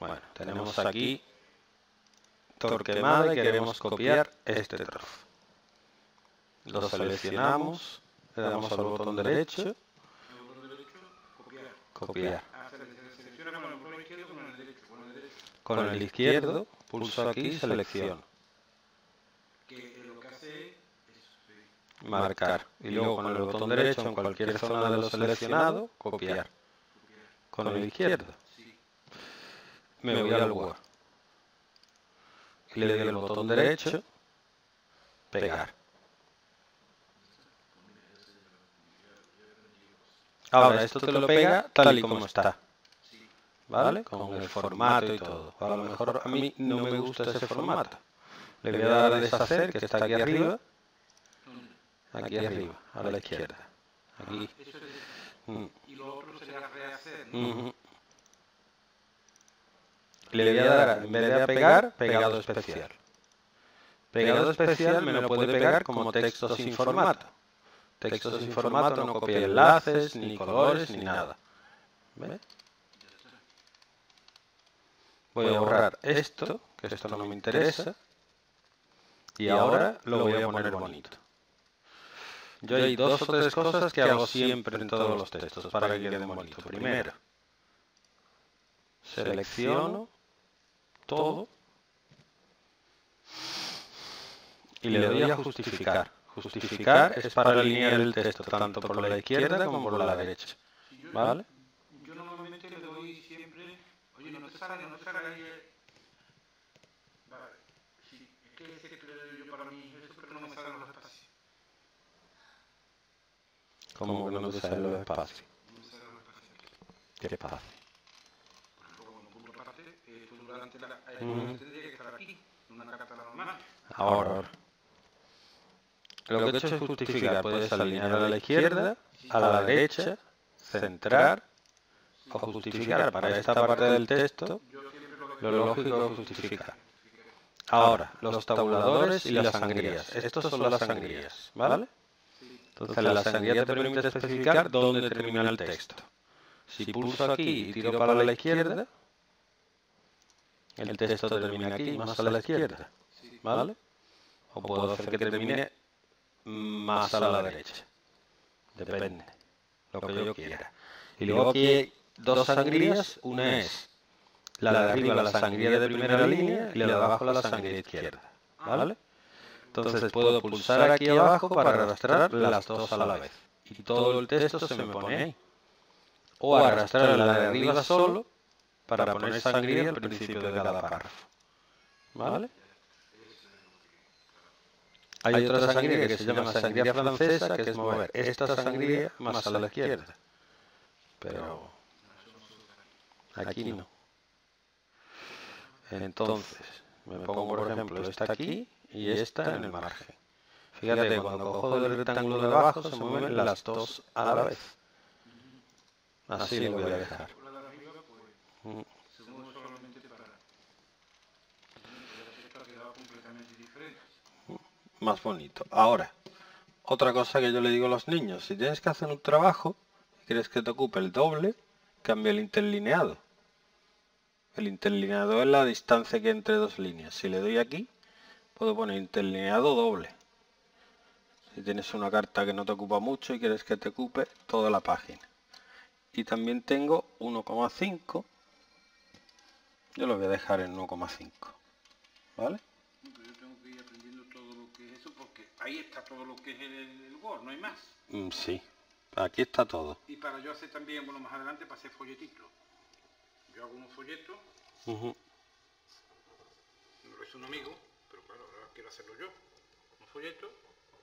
Bueno, tenemos aquí Torquemada y queremos copiar este trozo. Lo seleccionamos, le damos al botón derecho, copiar. Con el izquierdo, pulso aquí y selecciono. Marcar. Y luego con el botón derecho en cualquier zona de lo seleccionado, copiar. Con el izquierdo. Me voy al Word. Y le doy el botón derecho, pegar. Ahora esto te lo pega tal y como está, ¿vale? Con el formato y todo. A lo mejor a mí no me gusta ese formato. Le voy a dar a deshacer, que está aquí arriba. Aquí arriba, a la izquierda. Aquí. Y lo otro sería rehacer, ¿no? Le voy a dar, en vez de a pegar, pegado especial. Pegado especial me lo puede pegar como texto sin formato. Texto sin formato no copia enlaces, ni colores, ni nada. ¿Ve? Voy a borrar esto, que esto no me interesa. Y ahora lo voy a poner bonito. Yo hay dos o tres cosas que hago siempre en todos los textos para que queden bonitos. Primero, selecciono todo y le doy a justificar. Justificar es para alinear el texto tanto por la izquierda como por la derecha, ¿vale? Yo normalmente le doy siempre, oye, no te salga ahí el... Vale, sí, es que ese que le doy yo para mí, eso, pero no me salgan los espacios. ¿Cómo que no te salen los espacios? No me salgan los espacios. ¿Qué pasa? Por ejemplo, cuando pongo la parte, tú durante la... tendría que estar aquí, en una carta normal. Ahora. Lo que he hecho es justificar, puedes alinear a la izquierda, a la derecha, centrar o justificar. Para esta parte del texto, lo lógico es justificar. Ahora, los tabuladores y las sangrías. Estas son las sangrías, ¿vale? Entonces la sangría te permite especificar dónde termina el texto. Si pulso aquí y tiro para la izquierda, el texto termina aquí, más a la izquierda, ¿vale? O puedo hacer que termine más a la derecha, depende, lo que yo quiera. Y luego aquí hay dos sangrías, una es la de arriba, la sangría de primera línea, y la de abajo la sangría izquierda, ¿vale? Entonces puedo pulsar aquí abajo para arrastrar las dos a la vez y todo el texto se me pone ahí, o arrastrar la de arriba solo para poner sangría al principio de cada párrafo, ¿vale? Hay otra sangría que se llama sangría francesa, que es mover esta sangría más a la izquierda. Pero aquí no. Entonces, me pongo por ejemplo esta aquí y esta en el margen. Fíjate, cuando cojo del rectángulo de abajo se mueven las dos a la vez. Así lo voy a dejar. Más bonito. Ahora, otra cosa que yo le digo a los niños, si tienes que hacer un trabajo y quieres que te ocupe el doble, cambia el interlineado. El interlineado es la distancia que hay entre dos líneas. Si le doy aquí, puedo poner interlineado doble. Si tienes una carta que no te ocupa mucho y quieres que te ocupe toda la página. Y también tengo 1,5. Yo lo voy a dejar en 1,5. ¿Vale? Ahí está todo lo que es el Word, no hay más. Sí, aquí está todo. Y para yo hacer también, bueno, más adelante para hacer folletitos. Yo hago unos folletos. Me lo hizo un amigo, pero claro, ahora quiero hacerlo yo. Un folleto,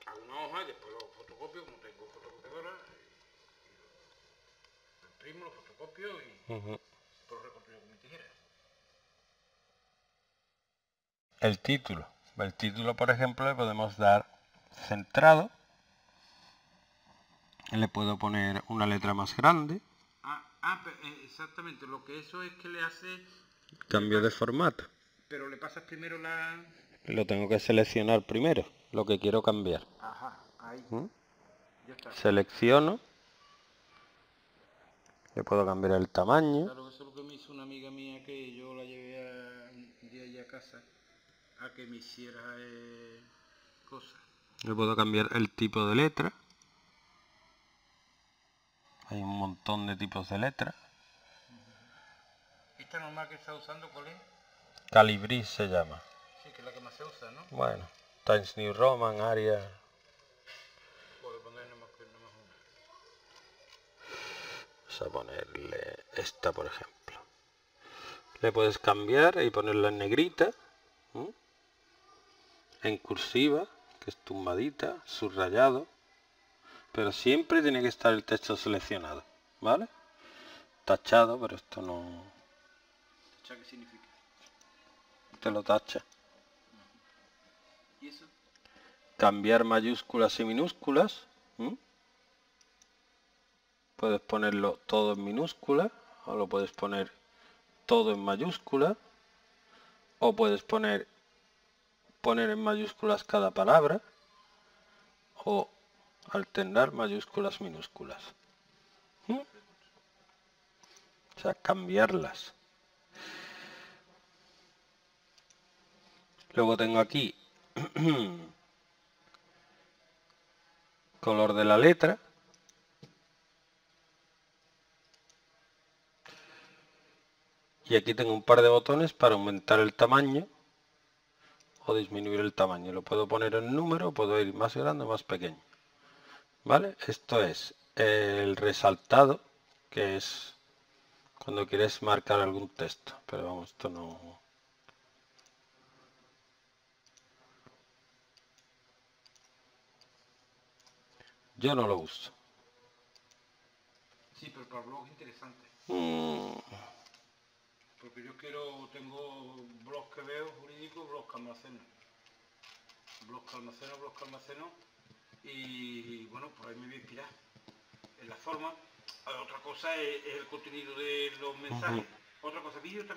hago una hoja y después lo fotocopio, como tengo fotocopiadora. Lo imprimo, lo fotocopio y lo reconstruyo con mi tijera. El título. El título, por ejemplo, le podemos dar... centrado, le puedo poner una letra más grande. Exactamente, lo que eso es que le hace cambio de formato, pero le pasas primero la... lo tengo que seleccionar primero, lo que quiero cambiar. Ajá, ahí. Ya está. Selecciono, Le puedo cambiar el tamaño. Claro, eso es lo que me hizo una amiga mía, que yo la llevé de allá a casa a que me hiciera cosas. Le puedo cambiar el tipo de letra. Hay un montón de tipos de letras. ¿Esta normal que está usando cuál es? Calibri se llama. Sí, que es la que más se usa, ¿no? Bueno, Times New Roman, Arial. Vamos a ponerle esta, por ejemplo. Le puedes cambiar y ponerla en negrita, ¿m? En cursiva, que es tumbadita, subrayado. Pero siempre tiene que estar el texto seleccionado, ¿vale? Tachado, pero esto no... ¿Tachar qué significa? Te lo tacha. ¿Y eso? Cambiar mayúsculas y minúsculas. ¿M? Puedes ponerlo todo en minúscula, o lo puedes poner todo en mayúscula, o puedes poner en mayúsculas cada palabra, o alternar mayúsculas minúsculas. ¿Mm? O sea, cambiarlas. Luego tengo aquí color de la letra. Y aquí tengo un par de botones para aumentar el tamaño o disminuir el tamaño. Lo puedo poner en número, puedo ir más grande o más pequeño. ¿Vale? Esto es el resaltado, que es cuando quieres marcar algún texto. Pero vamos, esto no... Yo no lo uso. Sí, pero para blog es interesante. Porque yo quiero, tengo blogs que veo jurídicos, blogs que almaceno. Blogs que almaceno. Y bueno, por ahí me voy a inspirar. En la forma. Otra cosa es el contenido de los mensajes. Otra cosa, vídeo también.